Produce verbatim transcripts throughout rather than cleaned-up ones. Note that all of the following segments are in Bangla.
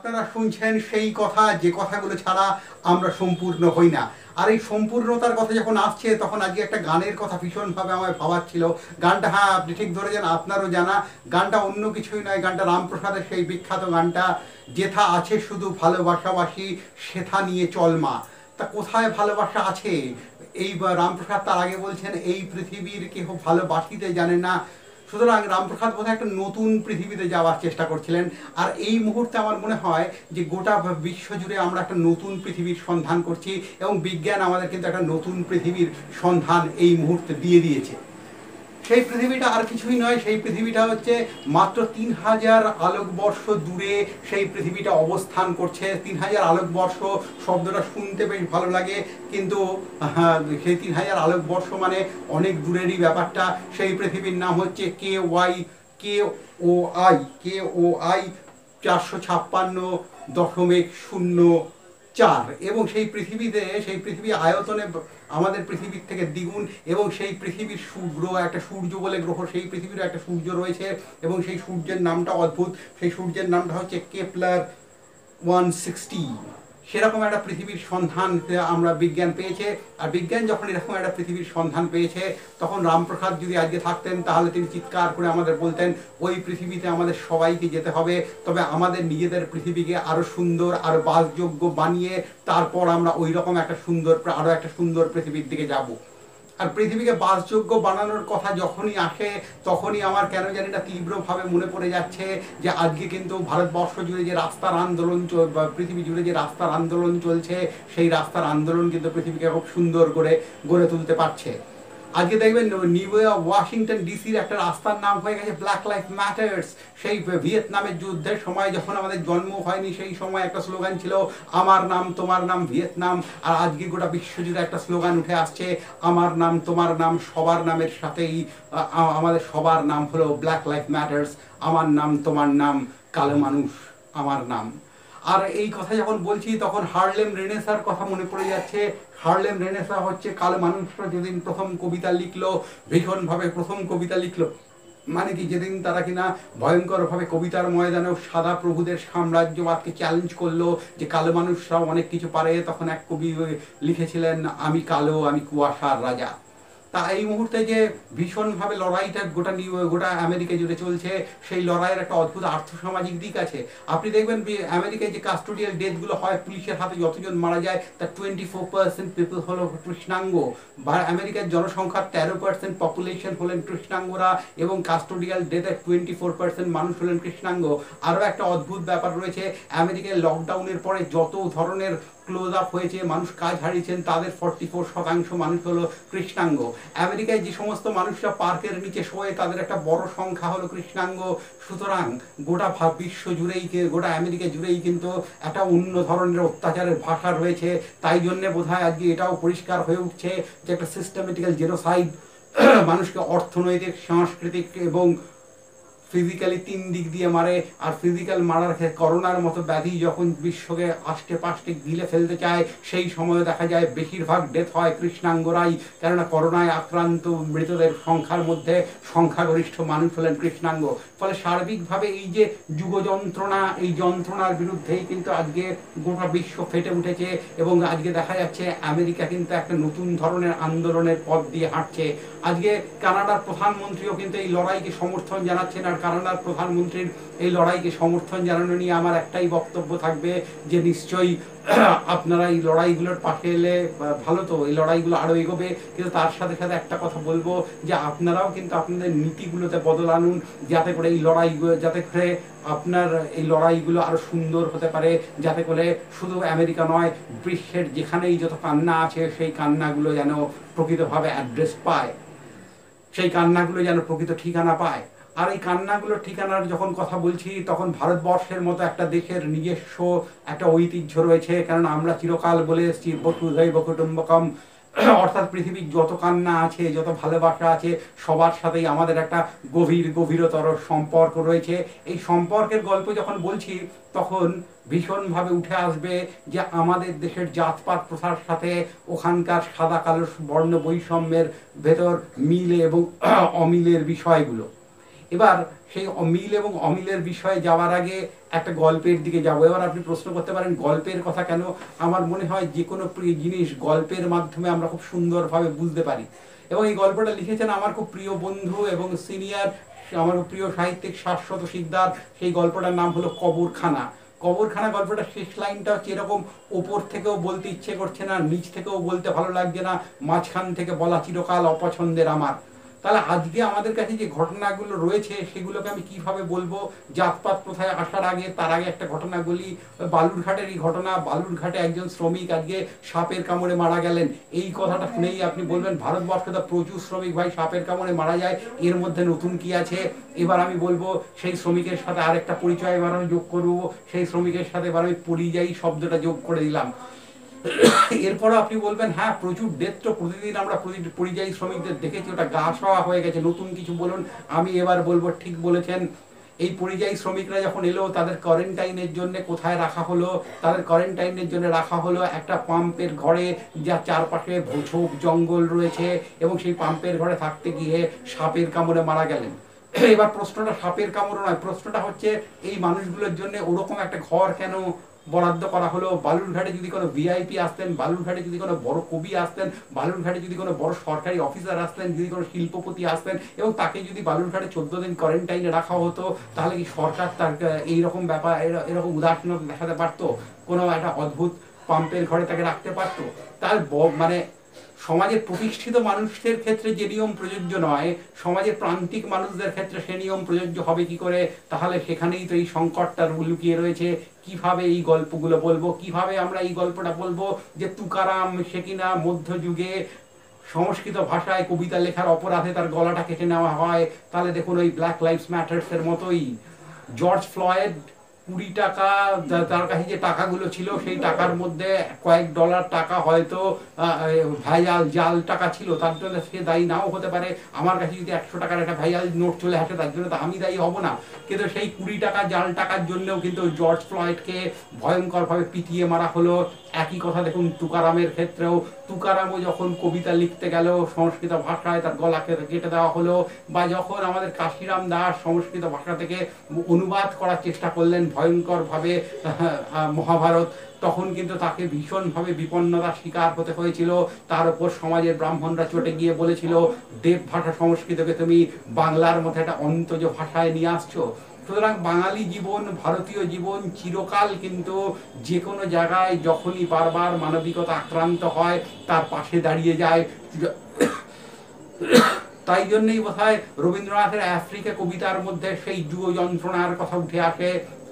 আপনারা শুনছেন সেই কথা যে কথাগুলো ছাড়া আমরা সম্পূর্ণ হই না। আর এই সম্পূর্ণতার কথা যখন আসছে তখন আজকে একটা গানের কথা ভীষণভাবে আমায় ভাবাচ্ছিল। গানটা, হ্যাঁ আপনি ঠিক ধরেছেন, আপনারও জানা। গানটা অন্য কিছুই নয়, গানটা রামপ্রসাদের সেই বিখ্যাত গানটা, যেথা আছে শুধু ভালোবাসাবাসি সেথা নিয়ে চলমা। তা কোথায় ভালোবাসা আছে? এই রামপ্রসাদ তার আগে বলছেন এই পৃথিবীর কেহ ভালোবাসিতে জানে না। সুতরাং রামপ্রসাদ বোধহয় একটা নতুন পৃথিবীতে যাওয়ার চেষ্টা করছিলেন। আর এই মুহূর্তে আমার মনে হয় যে গোটা বিশ্বজুড়ে আমরা একটা নতুন পৃথিবীর সন্ধান করছি এবং বিজ্ঞান আমাদের কিন্তু একটা নতুন পৃথিবীর সন্ধান এই মুহূর্তে দিয়ে দিয়েছে। সেই পৃথিবীটা আর কিছুই নয়, সেই পৃথিবীটা হচ্ছে মাত্র তিন হাজার আলোকবর্ষ দূরে সেই পৃথিবীটা অবস্থান করছে। তিন হাজার আলোকবর্ষ শব্দটা শুনতে বেশ ভালো লাগে, কিন্তু সেই তিন হাজার আলোকবর্ষ মানে অনেক দূরেরই ব্যাপারটা। সেই পৃথিবীর নাম হচ্ছে K Y K O I K O I চারশো ছাপ্পান্ন দশমিক শূন্য চার। এবং সেই পৃথিবীতে, সেই পৃথিবী আয়তনে আমাদের পৃথিবীর থেকে দ্বিগুণ। এবং সেই পৃথিবীর গ্রহ, একটা সূর্য বলে গ্রহ, সেই পৃথিবীর একটা সূর্য রয়েছে এবং সেই সূর্যের নামটা অদ্ভুত। সেই সূর্যের নামটা হচ্ছে কেপলার ওয়ান সিক্সটি। সেরকম একটা পৃথিবীর সন্ধান আমরা বিজ্ঞান পেয়েছে। আর বিজ্ঞান যখন এরকম একটা পৃথিবীর সন্ধান পেয়েছে তখন রামপ্রসাদ যদি আজকে থাকতেন তাহলে তিনি চিৎকার করে আমাদের বলতেন ওই পৃথিবীতে আমাদের সবাইকে যেতে হবে, তবে আমাদের নিজেদের পৃথিবীকে আরও সুন্দর, আরও বাসযোগ্য বানিয়ে তারপর আমরা ওই রকম একটা সুন্দর, আরও একটা সুন্দর পৃথিবীর দিকে যাব। আর পৃথিবীকে বাসযোগ্য বানানোর কথা যখনই আসে তখনই আমার কেন জানি না তীব্রভাবে মনে পড়ে যাচ্ছে যে আজকে কিন্তু ভারতবর্ষ জুড়ে যে রাস্তার আন্দোলন, পৃথিবী জুড়ে যে রাস্তার আন্দোলন চলছে, সেই রাস্তার আন্দোলন কিন্তু পৃথিবীকে খুব সুন্দর করে গড়ে তুলতে পারছে। আজকে দেখবেন নিউ ইয়র্ক, ওয়াশিংটন ডিসির একটা রাস্তার নাম হয়ে গেছে ব্ল্যাক লাইফ ম্যাটার্স। সেই ভিয়েতনামের যুদ্ধের সময়, যখন আমাদের জন্ম হয়নি সেই সময় একটা স্লোগান ছিল আমার নাম তোমার নাম ভিয়েতনাম। আর আজকে গোটা বিশ্বজুড়ে একটা স্লোগান উঠে আসছে আমার নাম তোমার নাম, সবার নামের সাথেই আমাদের সবার নাম হলো ব্ল্যাক লাইফ ম্যাটার্স। আমার নাম তোমার নাম, কালো মানুষ আমার নাম। আর এই কথা যখন বলছি তখন হারলেম রেনেসার কথা মনে পড়ে যাচ্ছে। হারলেম রেনেসা হচ্ছে কালো মানুষরা যেদিন প্রথম কবিতা লিখলো, ভীষণভাবে প্রথম কবিতা লিখলো, মানে কি যেদিন তারা কিনা ভয়ঙ্করভাবে কবিতার ময়দানেও সাদা প্রভুদের সাম্রাজ্যবাদকে চ্যালেঞ্জ করলো যে কালো মানুষরাও অনেক কিছু পারে। তখন এক কবি লিখেছিলেন আমি কালো, আমি কুয়াশার রাজা। তা এই মুহূর্তে যে ভীষণভাবে লড়াইটা গোটা নিউ গোটা আমেরিকা জুড়ে চলছে, সেই লড়াইয়ের একটা অদ্ভুত আর্থসামাজিক দিক আছে। আপনি দেখবেন আমেরিকায় যে কাস্টোডিয়াল ডেথগুলো হয়, পুলিশের হাতে যতজন মারা যায় তার টোয়েন্টি ফোর পার্সেন্ট পিপল হলো কৃষ্ণাঙ্গ। আমেরিকার জনসংখ্যার তেরো পার্সেন্ট পপুলেশন হলেন কৃষ্ণাঙ্গরা এবং কাস্টোডিয়াল ডেথের টোয়েন্টি ফোর পার্সেন্ট মানুষ হলেন কৃষ্ণাঙ্গ। আরও একটা অদ্ভুত ব্যাপার রয়েছে, আমেরিকায় লকডাউনের পরে যত ধরনের ক্লোজ আপ হয়েছে, মানুষ কাজ হারিয়েছেন, তাদের ফর্টি ফোর শতাংশ মানুষ হলো কৃষ্ণাঙ্গ। আমেরিকায় যে সমস্ত মানুষরা পার্কের নিচে শোয়ে তাদের একটা বড় সংখ্যা হলো কৃষ্ণাঙ্গ। সুতরাং গোটা বিশ্ব জুড়েই, গোটা আমেরিকা জুড়েই কিন্তু একটা অন্য ধরনের অত্যাচারের ভাষা রয়েছে। তাই জন্যে বোধহয় আজকে এটাও পরিষ্কার হয়ে উঠছে যে একটা সিস্টেমেটিক্যাল জেনোসাইড মানুষকে অর্থনৈতিক, সাংস্কৃতিক এবং ফিজিক্যালি তিন দিক দিয়ে মারে। আর ফিজিক্যাল মারার ক্ষেত্রে করোনার মতো ব্যাধি যখন বিশ্বকে আষ্টে পাষ্টে গিলে ফেলতে চায় সেই সময় দেখা যায় বেশিরভাগ ডেথ হয় কৃষ্ণাঙ্গরাই, কেননা করোনায় আক্রান্ত মৃতদের সংখ্যার মধ্যে সংখ্যাগরিষ্ঠ মানুষ হলেন কৃষ্ণাঙ্গ। ফলে সার্বিকভাবে এই যে যুগযন্ত্রণা, এই যন্ত্রণার বিরুদ্ধেই কিন্তু আজকে গোটা বিশ্ব ফেটে উঠেছে। এবং আজকে দেখা যাচ্ছে আমেরিকা কিন্তু একটা নতুন ধরনের আন্দোলনের পথ দিয়ে হাঁটছে। আজকে কানাডার প্রধানমন্ত্রীও কিন্তু এই লড়াইকে সমর্থন জানাচ্ছেন। আর কানাডার প্রধানমন্ত্রীর এই লড়াইকে সমর্থন জানানো নিয়ে আমার একটাই বক্তব্য থাকবে যে নিশ্চয়ই আপনারা এই লড়াইগুলোর পাশে এলে ভালো, তো এই লড়াইগুলো আরও এগোবে। কিন্তু তার সাথে সাথে একটা কথা বলবো যে আপনারাও কিন্তু আপনাদের নীতিগুলোতে বদল আনুন, যাতে করে এই লড়াইগুলো, যাতে করে আপনার এই লড়াইগুলো আরও সুন্দর হতে পারে, যাতে করে শুধু আমেরিকা নয়, বিশ্বের যেখানেই যত কান্না আছে সেই কান্নাগুলো যেন প্রকৃতভাবে অ্যাড্রেস পায়, সেই কান্নাগুলো যেন প্রকৃত ঠিকানা পায়। আর এই কান্নাগুলোর ঠিকানার যখন কথা বলছি তখন ভারতবর্ষের মতো একটা দেশের নিজস্ব একটা ঐতিহ্য রয়েছে, কারণ আমরা চিরকাল বলে এসেছি বসুধৈব কুটুম্বকম, অর্থাৎ পৃথিবীর যত কান্না আছে, যত ভালোবাসা আছে, সবার সাথেই আমাদের একটা গভীর গভীরতর সম্পর্ক রয়েছে। এই সম্পর্কের গল্প যখন বলছি তখন ভীষণভাবে উঠে আসবে যে আমাদের দেশের জাতপাত প্রথার সাথে ওখানকার সাদা কালো বর্ণ বৈষম্যের ভেতর মিলে এবং অমিলের বিষয়গুলো। এবার সেই মিল এবং অমিলের বিষয়ে যাওয়ার আগে একটা গল্পের দিকে যাব। এবার আপনি প্রশ্ন করতে পারেন গল্পের কথা কেন? আমার মনে হয় যে কোনো জিনিস গল্পের মাধ্যমে আমরা খুব সুন্দরভাবে বুঝতে পারি। এবং এই গল্পটা লিখেছেন আমার খুব প্রিয় বন্ধু এবং সিনিয়র আমার প্রিয় সাহিত্যিক শাশ্বত শিকদার। সেই গল্পটার নাম হলো কবরখানা। কবরখানা গল্পটার শেষ লাইনটা হচ্ছে এরকম, ওপর থেকেও বলতে ইচ্ছে করছে না, নিচ থেকেও বলতে ভালো লাগছে না, মাঝখান থেকে বলা চিরকাল অপছন্দের আমার। তাহলে আজকে আমাদের কাছে যে ঘটনাগুলো রয়েছে সেগুলোকে আমি কিভাবে বলবো? জাতপাত প্রথায় আসার আগে তার আগে একটা ঘটনা বলি। বালুরঘাটের এই ঘটনা, বালুরঘাটে একজন শ্রমিক আজকে সাপের কামড়ে মারা গেলেন। এই কথাটা শুনেই আপনি বলবেন ভারতবর্ষে তো প্রচুর শ্রমিক ভাই সাপের কামড়ে মারা যায়, এর মধ্যে নতুন কি আছে? এবার আমি বলবো সেই শ্রমিকের সাথে আরেকটা পরিচয় এবার আমি যোগ করবো। সেই শ্রমিকের সাথে এবার আমি পরিযায়ী শব্দটা যোগ করে দিলাম। এরপরও আপনি বলবেন হ্যাঁ প্রচুর ডেথ তো প্রতিদিন আমরা পরিযায়ী শ্রমিকদের দেখেছি, ওটা গা সওয়া হয়ে গেছে, নতুন কিছু বলুন। আমি এবার বলবো ঠিক বলেছেন। এই পরিযায়ী শ্রমিকরা যখন এলো তাদের কোয়ারেন্টাইনের জন্য কোথায় রাখা হলো? তাদের কোয়ারেন্টাইনের জন্য রাখা হলো একটা পাম্পের ঘরে, যা চারপাশে ঝোপ জঙ্গল রয়েছে, এবং সেই পাম্পের ঘরে থাকতে গিয়ে সাপের কামড়ে মারা গেলেন। এবার প্রশ্নটা সাপের কামড়ে নয়, প্রশ্নটা হচ্ছে এই মানুষগুলোর জন্য ওরকম একটা ঘর কেন বরাদ্দ করা হলো? বালুরঘাটে যদি কোনো ভিআইপি আসতেন, বালুরঘাটে যদি কোনো বড় কবি আসতেন, বালুরঘাটে যদি কোনো বড় সরকারি অফিসার আসতেন, যদি কোনো শিল্পপতি আসতেন, এবং তাকে যদি বালুরঘাটে চোদ্দ দিন কোয়ারেন্টাইনে রাখা হতো, তাহলে কি সরকার তার এইরকম ব্যাপার এরকম উদাহরণ দেখাতে পারতো? কোনো একটা অদ্ভুত পাম্পের ঘরে তাকে রাখতে পারতো? তার মানে সমাজে প্রতিষ্ঠিত মানুষদের ক্ষেত্রে যে নিয়ম প্রযোজ্য নয়, সমাজের প্রান্তিক মানুষদের ক্ষেত্রে সে নিয়ম প্রযোজ্য হবে কি করে? তাহলে সেখানেই তো এই সংকটটা লুকিয়ে রয়েছে। কিভাবে এই গল্পগুলো বলবো? কিভাবে আমরা এই গল্পটা বলবো যে তুকারাম সে কিনা মধ্যযুগে সংস্কৃত ভাষায় কবিতা লেখার অপরাধে তার গলাটা কেটে নেওয়া হয়? তাহলে দেখুন ওই ব্ল্যাক লাইভস ম্যাটার্সের মতোই জর্জ ফ্লয়েড কুড়ি টাকা তার কাছে যে টাকাগুলো ছিল সেই টাকার মধ্যে কয়েক ডলার টাকা হয়তো ভাইয়াল জাল টাকা ছিল, তার জন্য সে দায়ী নাও হতে পারে। আমার কাছে যদি একশো টাকার একটা ভাইয়াল নোট চলে আসে তার জন্য তো আমি দায়ী হব না, কিন্তু সেই কুড়ি টাকা জাল টাকার জন্যও কিন্তু জর্জ ফ্লয়েডকে ভয়ঙ্করভাবে পিটিয়ে মারা হলো। একই কথা দেখুন তুকারামের ক্ষেত্রেও, তুকারামও যখন কবিতা লিখতে গেল সংস্কৃত ভাষায় তার গলা কেটে দেওয়া হলো, বা যখন আমাদের কাশিরাম দাস সংস্কৃত ভাষা থেকে অনুবাদ করার চেষ্টা করলেন ভয়ঙ্করভাবে মহাভারত, তখন কিন্তু তাকে ভীষণভাবে বিপন্নতার শিকার হতে হয়েছিল। তার উপর সমাজের ব্রাহ্মণরা চটে গিয়ে বলেছিল দেব ভাষা সংস্কৃতকে তুমি বাংলার মতো একটা অন্তজ ভাষায় নিয়ে আসছো। সুতরাং বাঙালি জীবন, ভারতীয় জীবন চিরকাল কিন্তু যে কোনো জায়গায় যখনই বারবার মানবিকতা আক্রান্ত হয় তার পাশে দাঁড়িয়ে যায়। তাই জন্যই বোধ হয় রবীন্দ্রনাথের আফ্রিকা কবিতার মধ্যে সেই যুব যন্ত্রণার কথা উঠে আসে,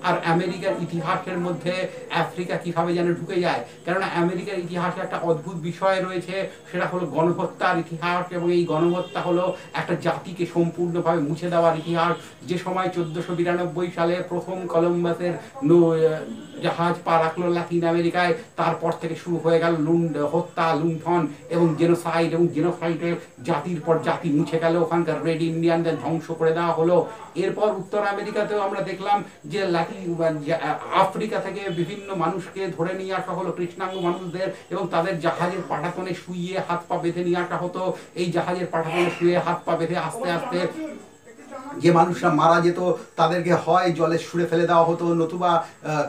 আর আমেরিকার ইতিহাসের মধ্যে আফ্রিকা কীভাবে যেন ঢুকে যায়। কেননা আমেরিকার ইতিহাসে একটা অদ্ভুত বিষয় রয়েছে, সেটা হলো গণহত্যার ইতিহাস, এবং এই গণহত্যা হলো একটা জাতিকে সম্পূর্ণভাবে মুছে দেওয়ার ইতিহাস। যে সময় চোদ্দোশো বিরানব্বই সালে প্রথম কলম্বাসের নৌ জাহাজ পা রাখলো লাতিন আমেরিকায়, তারপর থেকে শুরু হয়ে গেল লুণ্ড হত্যা, লুণ্ঠন এবং জেনোসাইড, এবং জেনোসাইডে জাতির পর জাতি মুছে গেল, ওখানকার রেড ইন্ডিয়ানদের ধ্বংস করে দেওয়া হলো। এরপর উত্তর আমেরিকাতেও আমরা দেখলাম যে আফ্রিকা থেকে বিভিন্ন মানুষকে ধরে নিয়ে আসা হলো, কৃষ্ণাঙ্গ মানুষদের, এবং তাদের জাহাজের পাটাতনে শুয়ে হাত পা বেঁধে নিয়ে আসা হতো। এই জাহাজের পাটাতনে শুয়ে হাত পা বেঁধে আস্তে আস্তে যে মানুষরা মারা যেত তাদেরকে হয় জলে ছুঁড়ে ফেলে দেওয়া হতো, নতুবা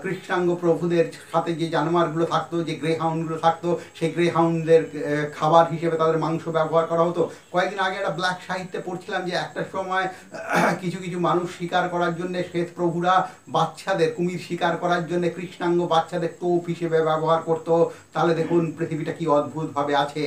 কৃষ্ণাঙ্গ প্রভুদের সাথে যে জানোয়ারগুলো থাকতো, যে গ্রেহাউন্ডগুলো থাকতো, সেই গ্রেহাউন্ডদের খাবার হিসেবে তাদের মাংস ব্যবহার করা হতো। কয়েকদিন আগে একটা ব্ল্যাক সাহিত্যে পড়ছিলাম যে একটা সময় কিছু কিছু মানুষ শিকার করার জন্যে শ্বেত প্রভুরা বাচ্চাদের, কুমির শিকার করার জন্যে কৃষ্ণাঙ্গ বাচ্চাদের টোপ হিসেবে ব্যবহার করতো। তাহলে দেখুন পৃথিবীটা কি অদ্ভুতভাবে আছে।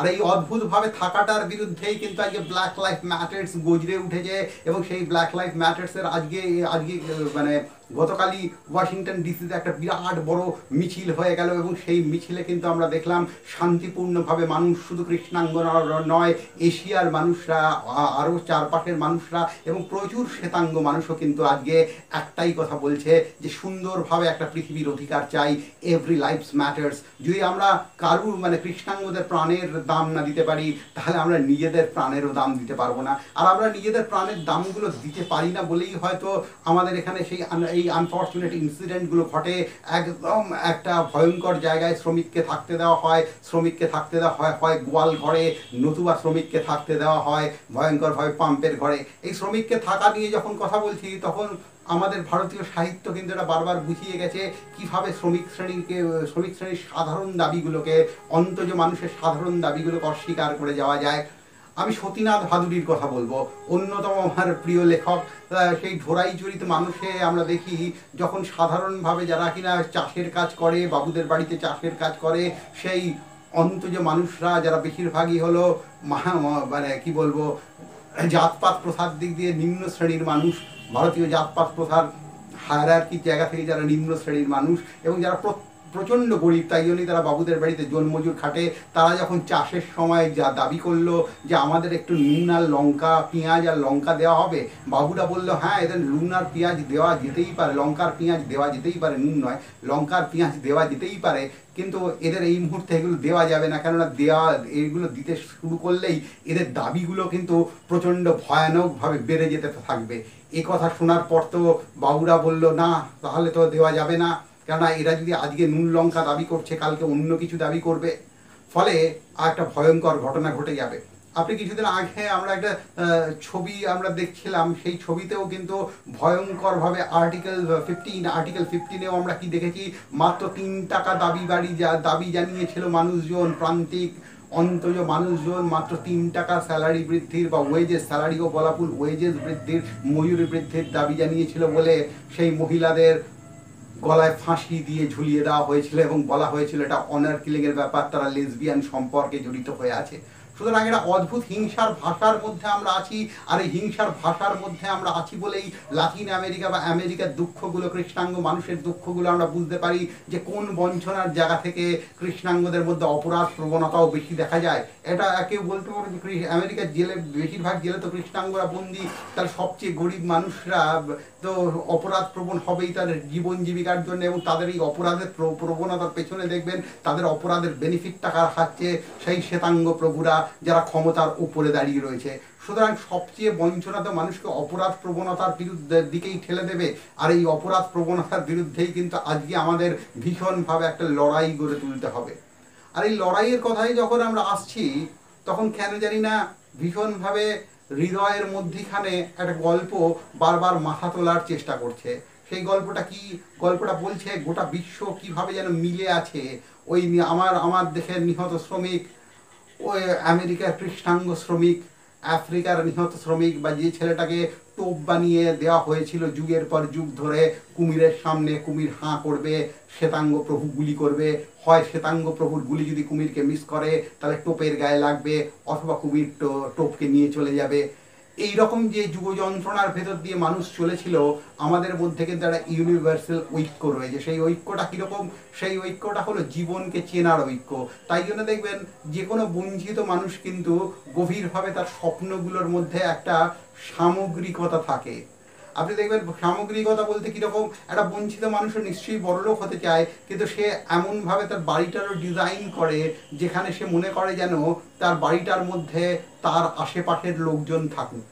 আর এই অদ্ভুতভাবে থাকাটার বিরুদ্ধেই কিন্তু আজকে ব্ল্যাক লাইফ ম্যাটার্স গজরে উঠেছে, এবং সেই ব্ল্যাক লাইফ ম্যাটার্সের আজকে আজকে মানে গতকালই ওয়াশিংটন ডিসিতে একটা বিরাট বড় মিছিল হয়ে গেল, এবং সেই মিছিলে কিন্তু আমরা দেখলাম শান্তিপূর্ণভাবে মানুষ, শুধু কৃষ্ণাঙ্গ নয়, এশিয়ার মানুষরা, আরও চারপাশের মানুষরা, এবং প্রচুর শ্বেতাঙ্গ মানুষও কিন্তু আজকে একটাই কথা বলছে যে সুন্দরভাবে একটা পৃথিবীর অধিকার চাই, এভরি লাইফস ম্যাটার্স। যদি আমরা কারু মানে কৃষ্ণাঙ্গদের প্রাণের দাম না দিতে পারি, তাহলে আমরা নিজেদের প্রাণেরও দাম দিতে পারবো না। আর আমরা নিজেদের প্রাণের দামগুলো দিতে পারি না বলেই হয়তো আমাদের এখানে সেই এই আনফর্চুনেট ইনসিডেন্টগুলো ঘটে একদম একটা ভয়ঙ্কর জায়গায়। শ্রমিককে থাকতে দেওয়া হয়, শ্রমিককে থাকতে দেওয়া হয় হয় গোয়াল ঘরে, নতুবা শ্রমিককে থাকতে দেওয়া হয় ভয়ঙ্করভাবে পাম্পের ঘরে। এই শ্রমিককে থাকা নিয়ে যখন কথা বলছি তখন আমাদের ভারতীয় সাহিত্য কিন্তু এটা বারবার বুঝিয়ে গেছে কিভাবে শ্রমিক শ্রেণীকে শ্রমিক শ্রেণীর সাধারণ দাবিগুলোকে, অন্তজ মানুষের সাধারণ দাবিগুলোকে অস্বীকার করে যাওয়া যায়। আমি সতীনাথ ভাদুড়ির কথা বলবো, অন্যতম আমার প্রিয় লেখক। সেই ঢোড়াইজড়িত মানুষে আমরা দেখি যখন সাধারণভাবে যারা কিনা চাষের কাজ করে, বাবুদের বাড়িতে চাষের কাজ করে, সেই অন্তজ মানুষরা যারা বেশিরভাগই হলো মহা মানে কী বলবো জাতপাত প্রথার দিক দিয়ে নিম্ন শ্রেণীর মানুষ, ভারতীয় জাতপাত প্রথার হায়ারার্কির জায়গা থেকে যারা নিম্ন শ্রেণীর মানুষ এবং যারা প্রচণ্ড গরিব, তাই জন্যই তারা বাবুদের বাড়িতে জোরমজুর খাটে। তারা যখন চাষের সময় যা দাবি করলো যে আমাদের একটু নুন আর লঙ্কা, পেঁয়াজ আর লঙ্কা দেওয়া হবে, বাবুরা বললো হ্যাঁ এদের নুন আর পেঁয়াজ দেওয়া যেতেই পারে, লঙ্কার পেঁয়াজ দেওয়া যেতেই পারে, নুন নয় লঙ্কার পেঁয়াজ দেওয়া যেতেই পারে, কিন্তু এদের এই মুহূর্তে এগুলো দেওয়া যাবে না, কেননা দেওয়া এগুলো দিতে শুরু করলেই এদের দাবিগুলো কিন্তু প্রচণ্ড ভয়ানকভাবে বেড়ে যেতে থাকবে। এ কথা শোনার পর তো বাবুরা বললো না তাহলে তো দেওয়া যাবে না, কেননা এরা যদি আজকে নুন লঙ্কা দাবি করছে কালকে অন্য কিছু দাবি করবে, ফলে একটা ভয়ঙ্কর ঘটনা ঘটে যাবে। আপনি কিছুদিন আগে আমরা একটা ছবি আমরা দেখছিলাম, সেই ছবিতেও কিন্তু ভয়ঙ্করভাবে আর্টিকেল ফিফটিন আর্টিকেল ফিফটিনেও আমরা কি দেখেছি, মাত্র তিন টাকা দাবি বাড়ি যা দাবি জানিয়েছিল মানুষজন, প্রান্তিক অন্তজ মানুষজন মাত্র তিন টাকা স্যালারি বৃদ্ধির বা ওয়েজেস স্যালারি ও বলাপুল ওয়েজেস বৃদ্ধির, মজুরি বৃদ্ধির দাবি জানিয়েছিল বলে সেই মহিলাদের গলায় ফাঁসি দিয়ে ঝুলিয়ে দেওয়া হয়েছিল এবং বলা হয়েছিল এটা অনার কিলিংয়ের ব্যাপার, তারা লেসবিয়ান সম্পর্কে জড়িত হয়ে আছে। সুতরাং এটা অদ্ভুত হিংসার ভাষার মধ্যে আমরা আছি, আর এই হিংসার ভাষার মধ্যে আমরা আছি বলেই লাতিন আমেরিকা বা আমেরিকার দুঃখগুলো, কৃষ্ণাঙ্গ মানুষের দুঃখগুলো আমরা বুঝতে পারি যে কোন বঞ্চনার জায়গা থেকে কৃষ্ণাঙ্গদের মধ্যে অপরাধ প্রবণতাও বেশি দেখা যায়। এটা কেউ বলতে পারে আমেরিকার জেলে, বেশিরভাগ জেলে তো কৃষ্ণাঙ্গরা বন্দী, তার সবচেয়ে গরিব মানুষরা তো অপরাধ প্রবণ হবেই তাদের জীবন জীবিকার জন্য, এবং তাদের এই অপরাধের প্রবণতার পেছনে দেখবেন তাদের অপরাধের বেনিফিট টাকা খাচ্ছে সেই শ্বেতাঙ্গ প্রভুরা যারা ক্ষমতার উপরে দাঁড়িয়ে রয়েছে। সুতরাং সবচেয়ে বঞ্চনা তো মানুষকে অপরাধ প্রবণতার বিরুদ্ধে দিকেই ঠেলে দেবে, আর এই অপরাধ প্রবণতার বিরুদ্ধেই কিন্তু আজকে আমাদের ভীষণভাবে একটা লড়াই গড়ে তুলতে হবে। আর এই লড়াইয়ের কথাই যখন আমরা আসছি তখন কেন জানি না ভীষণভাবে হৃদয়ের মধ্যেখানে একটা গল্প বারবার মাথা তোলার চেষ্টা করছে। সেই গল্পটা কি? গল্পটা বলছে গোটা বিশ্ব কিভাবে যেন মিলে আছে ওই আমার আমার দেশের নিহত শ্রমিক, ওই আমেরিকার কৃষ্ণাঙ্গ শ্রমিক, আফ্রিকার নিহত শ্রমিক, বা যে ছেলেটাকে টোপ বানিয়ে দেওয়া হয়েছিল যুগের পর যুগ ধরে, কুমিরের সামনে কুমির হাঁ করবে, শ্বেতাঙ্গ প্রভু গুলি করবে, হয় শ্বেতাঙ্গ প্রভুর গুলি যদি কুমিরকে মিস করে তাহলে টোপের গায়ে লাগবে, অথবা কুমির টোপকে নিয়ে চলে যাবে। এই রকম যে যুগযন্ত্রণার ভেতর দিয়ে মানুষ চলেছিল, আমাদের মধ্যে কিন্তু একটা ইউনিভার্সাল ঐক্য রয়েছে। সেই ঐক্যটা কীরকম? সেই ঐক্যটা হলো জীবনকে চেনার ঐক্য। তাই জন্য দেখবেন যে কোনো বঞ্চিত মানুষ কিন্তু গভীরভাবে তার স্বপ্নগুলোর মধ্যে একটা সামগ্রিকতা থাকে। আপনি দেখবেন সামগ্রিকতা বলতে কীরকম, একটা বঞ্চিত মানুষের নিশ্চয়ই বড়লোক হতে চায়, কিন্তু সে এমনভাবে তার বাড়িটারও ডিজাইন করে যেখানে সে মনে করে যেন তার বাড়িটার মধ্যে তার আশেপাশের লোকজন থাকুক,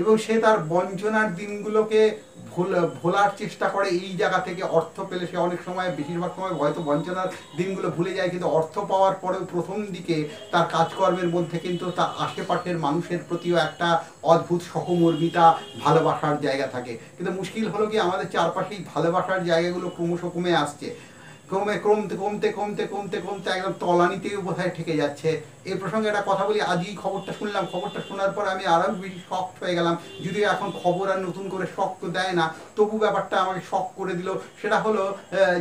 এবং সে তার বঞ্চনার দিনগুলোকে ভোলার চেষ্টা করে। এই জায়গা থেকে অর্থ পেলে সে অনেক সময়, বেশিরভাগ সময় হয়তো বঞ্চনার দিনগুলো ভুলে যায়, কিন্তু অর্থ পাওয়ার পরেও প্রথম দিকে তার কাজকর্মের মধ্যে কিন্তু তার আশেপাশের মানুষের প্রতিও একটা অদ্ভুত সহমর্মিতা, ভালোবাসার জায়গা থাকে। কিন্তু মুশকিল হলো কি, আমাদের চারপাশেই ভালোবাসার জায়গাগুলো ক্রমশ কমে আসছে, ক্রমে কমতে কমতে কমতে কমতে কমতে একদম তলানিতেও বোধহয় ঠেকে যাচ্ছে। এই প্রসঙ্গে একটা কথা বলি, আজই খবরটা শুনলাম, খবরটা শোনার পর আমি আরও বেশি শক্ট হয়ে গেলাম, যদিও এখন খবর আর নতুন করে শক্ত দেয় না, তবু ব্যাপারটা আমাকে শক করে দিল। সেটা হলো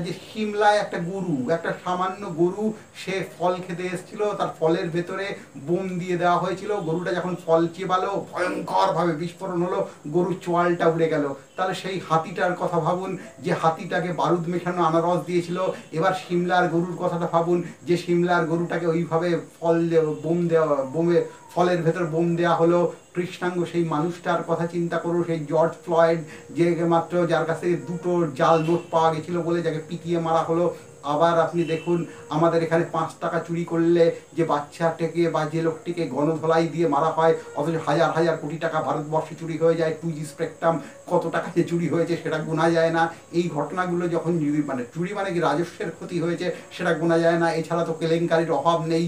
যে সিমলায় একটা গরু, একটা সামান্য গরু, সে ফল খেতে এসেছিল, তার ফলের ভেতরে বোম দিয়ে দেওয়া হয়েছিল, গরুটা যখন ফল চেবালো ভয়ঙ্করভাবে বিস্ফোরণ হলো, গরুর চোয়ালটা উড়ে গেল। তাহলে সেই হাতিটার কথা ভাবুন যে হাতিটাকে বারুদ মেশানো আনারস দিয়েছিল, এবার সিমলার গরুর কথাটা ভাবুন যে সিমলার গরুটাকে ওইভাবে ফল বোম দেওয়া, বোমে ফলের ভেতর বোম দেওয়া হলো। কৃষ্ণাঙ্গ সেই মানুষটার কথা চিন্তা করো, সেই জর্জ ফ্লয়েড, যে মাত্র যার কাছ থেকে দুটো জাল নোট পাওয়া গেছিলো বলে যাকে পিটিয়ে মারা হলো, আবার আপনি দেখুন আমাদের এখানে পাঁচ টাকা চুরি করলে যে বাচ্চাটাকে বা যে লোকটিকে গণধোলাই দিয়ে মারা হয় অথচ হাজার হাজার কোটি টাকা ভারতবর্ষে চুরি হয়ে যায়। টু জি স্পেকট্রাম কত টাকা যে চুরি হয়েছে সেটা গোনা যায় না। এই ঘটনাগুলো যখন মানে চুরি মানে কি রাজস্বের ক্ষতি হয়েছে সেটা গোনা যায় না। এছাড়া তো কেলেঙ্কারির অভাব নেই।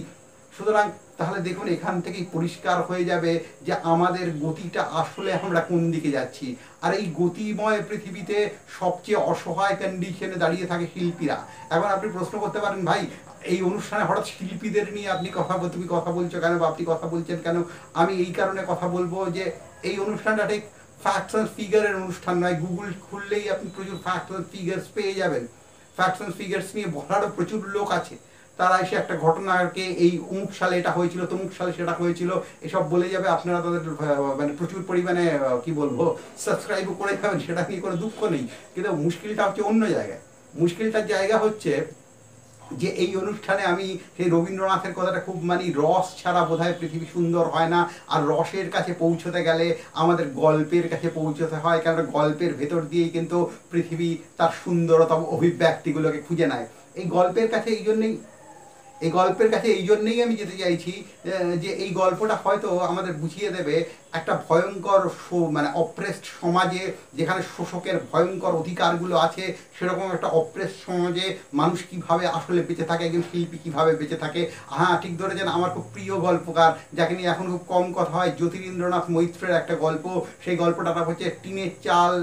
সুতরাং তাহলে দেখুন এখান থেকেই পরিষ্কার হয়ে যাবে যে আমাদের গতিটা আসলে আমরা কোন দিকে যাচ্ছি। আর এই গতিময় পৃথিবীতে সবচেয়ে অসহায় কন্ডিশনে দাঁড়িয়ে থাকে শিল্পীরা। এখন আপনি প্রশ্ন করতে পারেন, ভাই এই অনুষ্ঠানে হঠাৎ শিল্পীদের নিয়ে আপনি কথা তুমি কথা বলছো কেন বা আপনি কথা বলছেন কেন? আমি এই কারণে কথা বলবো যে এই অনুষ্ঠানটা ঠিক ফ্যাক্টস অ্যান্ড ফিগারের অনুষ্ঠান নয়। গুগল খুললেই আপনি প্রচুর ফ্যাক্টস অ্যান্ড ফিগার্স পেয়ে যাবেন। ফ্যাক্টস অ্যান্ড ফিগার্স নিয়ে বলারও প্রচুর লোক আছে। তারা এসে একটা ঘটনাকে এই অমুক সালে এটা হয়েছিল তমুক সালে সেটা হয়েছিল এসব বলে যাবে। আপনারা তাদের মানে প্রচুর পরিমাণে কি বলবো সাবস্ক্রাইবও করে যাবেন, সেটা নিয়ে কোনো দুঃখ নেই। কিন্তু মুশকিলটা হচ্ছে অন্য জায়গায়। মুশকিলটার জায়গা হচ্ছে যে এই অনুষ্ঠানে আমি সেই রবীন্দ্রনাথের কথাটা খুব মানি, রস ছাড়া বোধহয় পৃথিবী সুন্দর হয় না। আর রসের কাছে পৌঁছতে গেলে আমাদের গল্পের কাছে পৌঁছতে হয়, কারণ গল্পের ভেতর দিয়েই কিন্তু পৃথিবী তার সুন্দরতম অভিব্যক্তিগুলোকে খুঁজে নেয়। এই গল্পের কাছে এই জন্যেই এই গল্পের কাছে এই জন্যেই আমি যেতে চাইছি যে এই গল্পটা হয়তো আমাদের বুঝিয়ে দেবে একটা ভয়ঙ্কর মানে অপ্রেসড সমাজে যেখানে শোষকের ভয়ঙ্কর অধিকারগুলো আছে, সেরকম একটা অপ্রেসড সমাজে মানুষ কীভাবে আসলে বেঁচে থাকে, একজন শিল্পী কীভাবে বেঁচে থাকে। হ্যাঁ ঠিক ধরেছেন, আমার খুব প্রিয় গল্পকার যাকে নিয়ে এখন খুব কম কথা হয় জ্যোতিরিন্দ্রনাথ মৈত্রের একটা গল্প। সেই গল্পটা হচ্ছে টিনের চাল,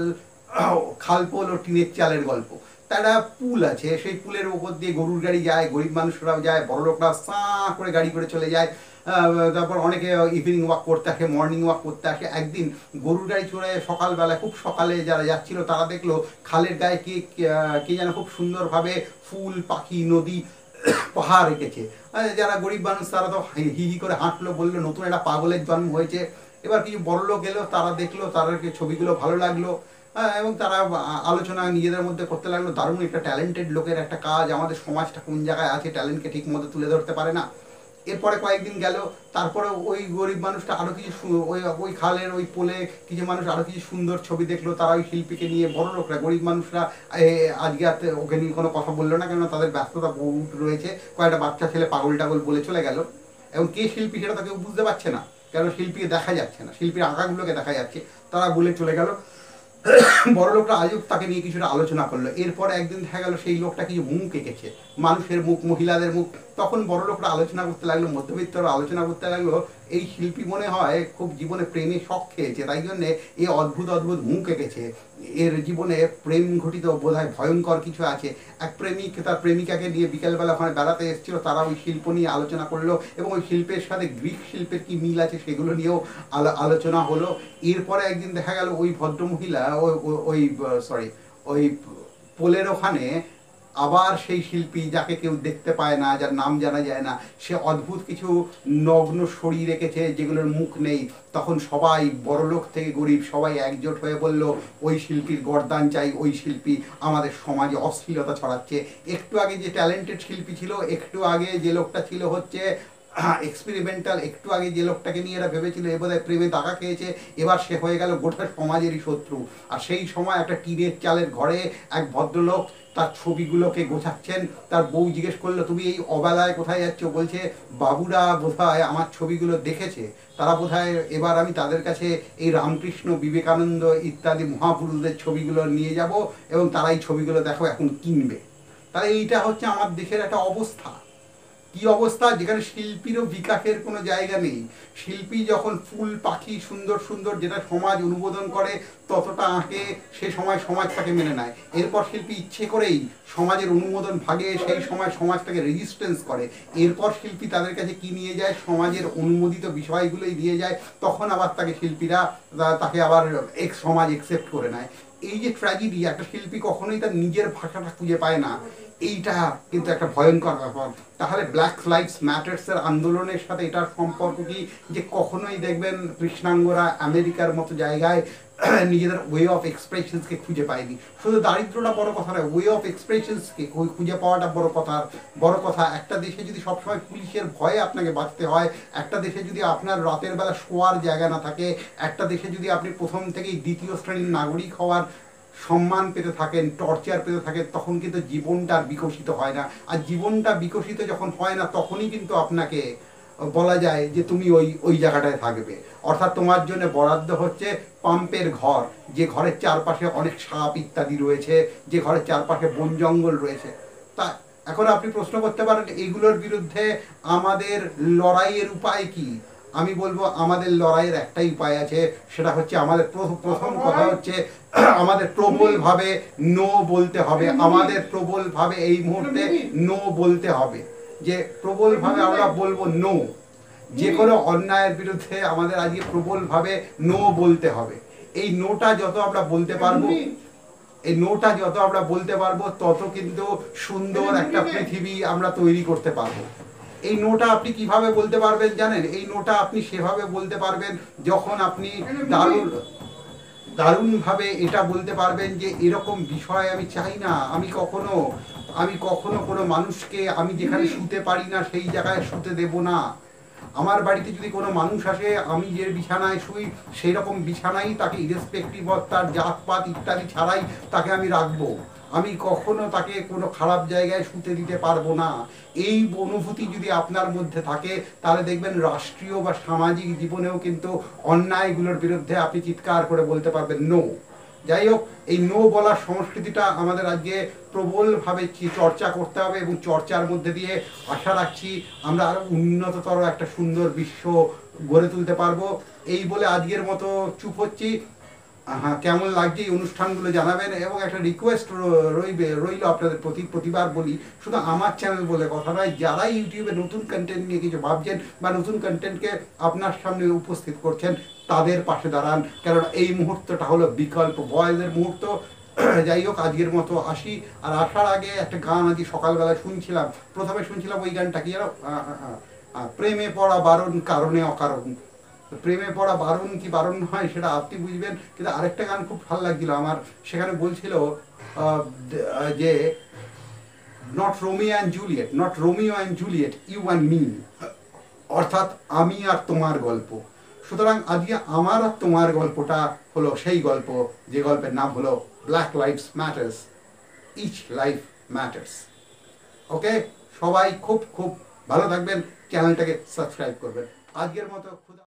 খালপোল ও টিনের চালের গল্প। তারা পুল আছে, সেই পুলের ওপর দিয়ে গরুর গাড়ি যায়, গরিব মানুষরাও যায়, বড়লোকরা সাঁ করে গাড়ি করে চলে যায়। তারপর অনেকে ইভিনিং ওয়াক করতে আসে, মর্নিং ওয়াক করতে আসে। একদিন গরুর গাড়ি চড়ে সকালবেলা খুব সকালে যারা যাচ্ছিল তারা দেখলো খালের গায়ে কে কে যেন খুব সুন্দরভাবে ফুল, পাখি, নদী, পাহাড় এঁকেছে। যারা গরিব মানুষ তারা তো হি হি করে হাঁটলো, বললো নতুন একটা পাগলের জন্ম হয়েছে। এবার কিছু বড়লোক এলো, তারা দেখলো, তাদেরকে ছবিগুলো ভালো লাগলো এবং তারা আলোচনা নিজেদের মধ্যে করতে লাগলো, দারুণ একটা ট্যালেন্টেড লোকের একটা কাজ, আমাদের সমাজটা কোন জায়গায় আছে, ট্যালেন্টকে ঠিক মতো তুলে ধরতে পারে না। এরপরে কয়েকদিন গেল, তারপরে ওই গরিব মানুষটা আরও কিছু ওই ওই খালের ওই পোলে কিছু মানুষ আরও কিছু সুন্দর ছবি দেখলো, তারা ওই শিল্পীকে নিয়ে। বড় লোকরা, গরিব মানুষরা আজকে আর ওকে নিয়ে কোনো কথা বললো না, কেননা তাদের ব্যস্ততা বহুত রয়েছে। কয়েকটা বাচ্চা ছেলে পাগল টাগল বলে চলে গেল এবং কে শিল্পী সেটা তাকে বুঝতে পারছে না, কেন শিল্পীকে দেখা যাচ্ছে না, শিল্পীর আঁকাগুলোকে দেখা যাচ্ছে, তারা বলে চলে গেল। বড় লোকটা আজও তাকে নিয়ে কিছুটা আলোচনা করলো। এরপর একদিন দেখা গেল সেই লোকটা কিছু মুখ এঁকেছে, মানুষের মুখ, মহিলাদের মুখ। তখন বড় লোকরা আলোচনা করতে লাগলো, মধ্যবিত্তরা আলোচনা করতে লাগলো, এই শিল্পী মনে হয় খুব জীবনে প্রেমে শখ খেয়েছে, তাই জন্যে এই অদ্ভুত অদ্ভুত মুখ এঁকেছে। এর জীবনে প্রেম ঘটিত বোধহয় ভয়ঙ্কর কিছু আছে। এক প্রেমিক তার প্রেমিকাকে নিয়ে বিকেলবেলা ওখানে বেড়াতে এসেছিল, তারা ওই শিল্প নিয়ে আলোচনা করলো এবং ওই শিল্পের সাথে গ্রিক শিল্পের কী মিল আছে সেগুলো নিয়েও আলোচনা হলো। এরপরে একদিন দেখা গেল ওই ভদ্রমহিলা ওই ওই সরি ওই পোলের ওখানে আবার সেই শিল্পী যাকে কেউ দেখতে পায় না, যার নাম জানা যায় না, সে অদ্ভুত কিছু নগ্ন শরীর রেখেছে যেগুলোর মুখ নেই। তখন সবাই, বড়লোক থেকে গরিব, সবাই একজোট হয়ে বলল ওই শিল্পীর গর্দান চাই, ওই শিল্পী আমাদের সমাজে অশ্লীলতা ছড়াচ্ছে। একটু আগে যে ট্যালেন্টেড শিল্পী ছিল, একটু আগে যে লোকটা ছিল হচ্ছে এক্সপেরিমেন্টাল, একটু আগে যে লোকটাকে নিয়ে এরা ভেবেছিল এ বোধহয় প্রেমে টাকা খেয়েছে, এবার সে হয়ে গেল গোটা সমাজেরই শত্রু। আর সেই সময় একটা টিনের চালের ঘরে এক ভদ্রলোক তার ছবিগুলোকে গোছাচ্ছেন। তার বউ জিজ্ঞেস করলো, তুমি এই অবেলায় কোথায় যাচ্ছ? বলছে, বাবুরা বোধহয় আমার ছবিগুলো দেখেছে, তারা বোধহয় এবার আমি তাদের কাছে এই রামকৃষ্ণ, বিবেকানন্দ ইত্যাদি মহাপুরুষদের ছবিগুলো নিয়ে যাব এবং তারা এই ছবিগুলো দেখো এখন কিনবে। তাহলে এইটা হচ্ছে আমার দেশের একটা অবস্থা। কি অবস্থা, যেখানে শিল্পীরও বিকাশের কোনো জায়গা নেই। শিল্পী যখন ফুল, পাখি, সুন্দর সুন্দর যেটা সমাজ অনুমোদন করে ততটা আঁকে, সে সময় সমাজ তাকে মেনে নেয়। এরপর শিল্পী ইচ্ছে করেই সমাজের অনুমোদন ভাগে, সেই সময় সমাজটাকে রেজিস্ট্যান্স করে। এরপর শিল্পী তাদের কাছে কি নিয়ে যায়, সমাজের অনুমোদিত বিষয়গুলোই দিয়ে যায়। তখন আবার তাকে শিল্পীরা তাকে আবার এক সমাজ অ্যাকসেপ্ট করে নেয়। এই যে ট্র্যাজেডি, একটা শিল্পী কখনোই তার নিজের ভাষাটা খুঁজে পায় না, এইটা কিন্তু একটা ভয়ঙ্কর ব্যাপার। তাহলে ব্ল্যাক লাইভস ম্যাটার্সের আন্দোলনের সাথে এটার সম্পর্ক কি, যে কখনোই দেখবেন কৃষ্ণাঙ্গরা আমেরিকার মতো জায়গায় নিজেদের ওয়ে অফ এক্সপ্রেশনসকে খুঁজে পায়নি। শুধু দারিদ্রটা বড় কথা নয়, ওয়ে অফ এক্সপ্রেশনসকে খুঁজে পাওয়াটা বড় কথা বড় কথা একটা দেশে যদি সবসময় পুলিশের ভয়ে আপনাকে বাঁচতে হয়, একটা দেশে যদি আপনার রাতের বেলা শোয়ার জায়গা না থাকে, একটা দেশে যদি আপনি প্রথম থেকেই দ্বিতীয় শ্রেণীর নাগরিক হওয়ার सम्मान पेते थाकेन टर्चार पेते थाकेन तखन किन्तु जीवनटा विकसित हय ना। आर जीवनटा विकसित जखन हय ना तखनई किन्तु आपनाके बला जाय जे तुमी ओई ओई जायगाटाय थाकबे, अर्थात तोमार जोन्नो बराद्द होच्छे पाम्पेर घर, जे घरेर चारपाशे अनेक साप इत्यादि रयेछे, जे घरेर चारपाशे बन जंगल रयेछे। ता एखन आपनि प्रश्न करते पारेन एइगुलोर बिरुद्धे आमादेर लड़ाइयेर उपाय कि? আমি বলবো আমাদের লড়াইয়ের একটাই উপায় আছে, সেটা হচ্ছে আমাদের প্রথম কথা হচ্ছে আমাদের প্রবলভাবে নো বলতে হবে। আমাদের প্রবলভাবে এই মুহূর্তে নো বলতে হবে, যে প্রবলভাবে আমরা বলবো নো। যে কোনো অন্যায়ের বিরুদ্ধে আমাদের আজকে প্রবলভাবে নো বলতে হবে। এই নোটা যত আমরা বলতে পারবো, এই নোটা যত আমরা বলতে পারবো তত কিন্তু সুন্দর একটা পৃথিবী আমরা তৈরি করতে পারবো। এই নোটা আপনি কিভাবে বলতে পারবেন জানেন? এই নোটা আপনি সেভাবে বলতে পারবেন যখন আপনি দারুণ দারুণভাবে এটা বলতে পারবেন যে এরকম বিষয় আমি চাই না, আমি কখনো আমি কখনো কোনো মানুষকে আমি যেখানে শুতে পারি না সেই জায়গায় শুতে দেব না। আমার বাড়িতে যদি কোনো মানুষ আসে আমি যে বিছানায় শুই সেই রকম বিছানাই তাকে ইরেসপেক্টিভ অফ তার জাতপাত ইত্যাদি ছাড়াই তাকে আমি রাখবো, আমি কখনো তাকে কোনো খারাপ জায়গায় শুতে দিতে পারবো না। এই অনুভূতি যদি আপনার মধ্যে থাকে তাহলে দেখবেন রাষ্ট্রীয় বা সামাজিক জীবনেও কিন্তু অন্যায়গুলোর বিরুদ্ধে আপনি চিৎকার করে বলতে পারবেন নো। যাই হোক, এই নো বলার সংস্কৃতিটা আমাদের আজকে প্রবলভাবে চর্চা করতে হবে এবং চর্চার মধ্যে দিয়ে আশা রাখছি আমরা আরও উন্নততর একটা সুন্দর বিশ্ব গড়ে তুলতে পারবো। এই বলে আজকের মতো চুপ হচ্ছি। হ্যাঁ, কেমন লাগছে এই অনুষ্ঠানগুলো জানাবেন। এবং একটা রিকোয়েস্ট রইবে রইল আপনাদের প্রতি, প্রতিবার বলি, শুধু আমার চ্যানেল বলে কথা নয়, যারা ইউটিউবে নতুন কন্টেন্ট নিয়ে কিছু ভাবছেন বা নতুন কন্টেন্টকে আপনার সামনে উপস্থিত করছেন তাদের পাশে দাঁড়ান, কারণ এই মুহূর্তটা হলো বিকল্প ভয়েসের মুহূর্ত। যাই হোক, আজকের মতো আসি। আর আসার আগে একটা গান আজকে সকালবেলা শুনছিলাম, প্রথমে শুনছিলাম ওই গানটা কি যেন, প্রেমে পড়া বারণ কারণে অকারণ। প্রেমে পড়া বারণ কি বারণ হয় সেটা আপনি বুঝবেন, কিন্তু আরেকটা গান খুব ভালো লাগছিল আমার, সেখানে বলছিল যে not Romeo and Juliet, not Romeo and Juliet, you and me, অর্থাৎ আমি আর তোমার গল্প। সুতরাং আজকে আমার আর তোমার গল্পটা হলো সেই গল্প যে গল্পের নাম হলো black lives matters, each life matters. Okay, সবাই খুব খুব ভালো থাকবেন, চ্যানেলটাকে সাবস্ক্রাইব করবেন। আজকের মতো খুদা।